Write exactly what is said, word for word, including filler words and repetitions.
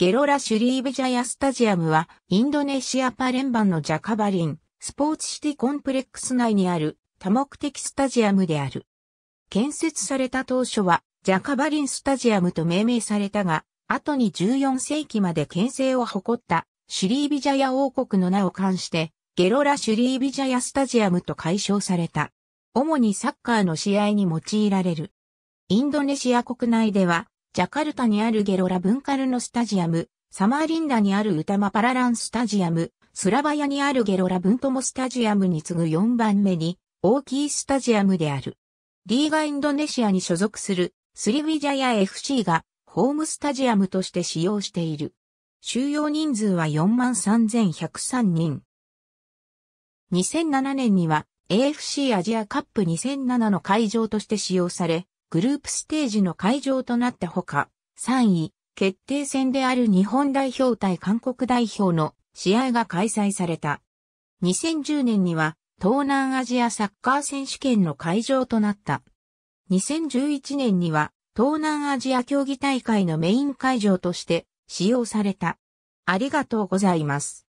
ゲロラ・シュリービジャヤスタジアムはインドネシアパレンバンのジャカバリンスポーツシティコンプレックス内にある多目的スタジアムである。建設された当初はジャカバリンスタジアムと命名されたが、後にじゅうよんせいきまで権勢を誇ったシュリービジャヤ王国の名を冠してゲロラ・シュリービジャヤスタジアムと改称された。主にサッカーの試合に用いられる。インドネシア国内ではジャカルタにあるゲロラブンカルノスタジアム、サマーリンダにあるウタマパラランスタジアム、スラバヤにあるゲロラブントモスタジアムに次ぐよんばんめに大きいスタジアムである。リーガインドネシアに所属するスリウィジャヤ エフシー がホームスタジアムとして使用している。収容人数は よんまんさんぜんひゃくさん 人。にせんななねんには エーエフシー アジアカップにせんななの会場として使用され、グループステージの会場となったほか、さんい決定戦である日本代表対韓国代表の試合が開催された。にせんじゅうねんには東南アジアサッカー選手権の会場となった。にせんじゅういちねんには東南アジア競技大会のメイン会場として使用された。ありがとうございます。